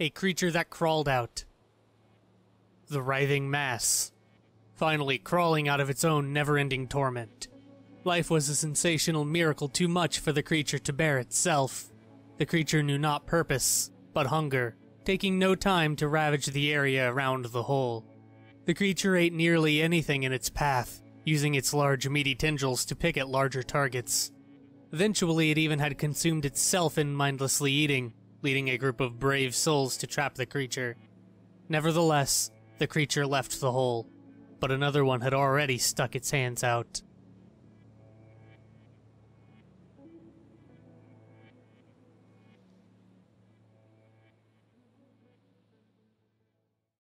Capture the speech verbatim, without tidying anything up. A creature that crawled out. The writhing mass, finally crawling out of its own never-ending torment. Life was a sensational miracle too much for the creature to bear itself. The creature knew not purpose, but hunger, taking no time to ravage the area around the hole. The creature ate nearly anything in its path, using its large meaty tendrils to pick at larger targets. Eventually it even had consumed itself in mindlessly eating, leading a group of brave souls to trap the creature. Nevertheless, the creature left the hole, but another one had already stuck its hands out.